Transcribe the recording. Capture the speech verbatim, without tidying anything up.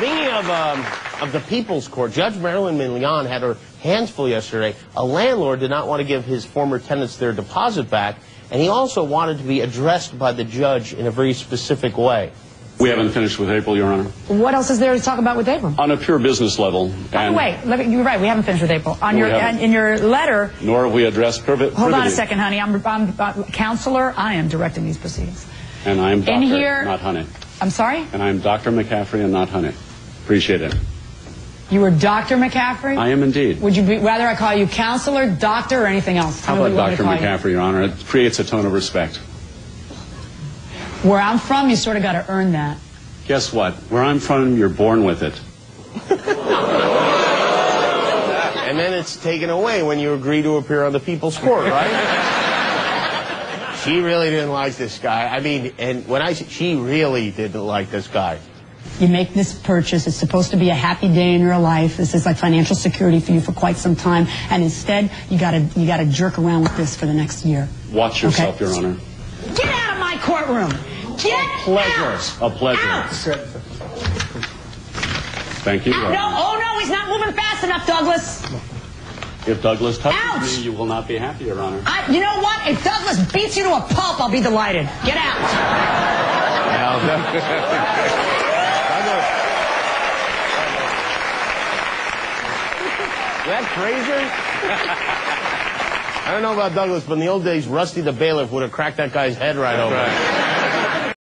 Speaking of, um, of the People's Court, Judge Marilyn Milian had her hands full yesterday. A landlord did not want to give his former tenants their deposit back, and he also wanted to be addressed by the judge in a very specific way. We haven't finished with April, Your Honor. What else is there to talk about with April? On a pure business level. By the way, you're right, we haven't finished with April. On your, in your letter... Nor have we addressed privity. Hold on a second, honey. I'm, I'm, I'm counselor. I am directing these proceedings. And I'm Doctor, in here, not honey. I'm sorry? And I'm Doctor McCaffrey and not honey. Appreciate it. You were Doctor McCaffrey? I am indeed. Would you be, rather I call you counselor, doctor, or anything else? How about Doctor McCaffrey, you? Your Honor? It creates a tone of respect. Where I'm from, you sort of got to earn that. Guess what? Where I'm from, you're born with it. And then it's taken away when you agree to appear on the People's Court, right? She really didn't like this guy. I mean, and when I she really didn't like this guy. You make this purchase. It's supposed to be a happy day in your life. This is like financial security for you for quite some time. And instead, you got to you got to jerk around with this for the next year. Watch yourself, okay? Your Honor. Get out of my courtroom! Get a pleasure. Out! A pleasure. Out. Thank you. Out. No, oh no, he's not moving fast enough, Douglas. If Douglas touches out. Me, you will not be happy, Your Honor. I, you know what? If Douglas beats you to a pulp, I'll be delighted. Get out. Now, Douglas. Is that Fraser? I don't know about Douglas, but in the old days, Rusty the bailiff would have cracked that guy's head right That's over. Right.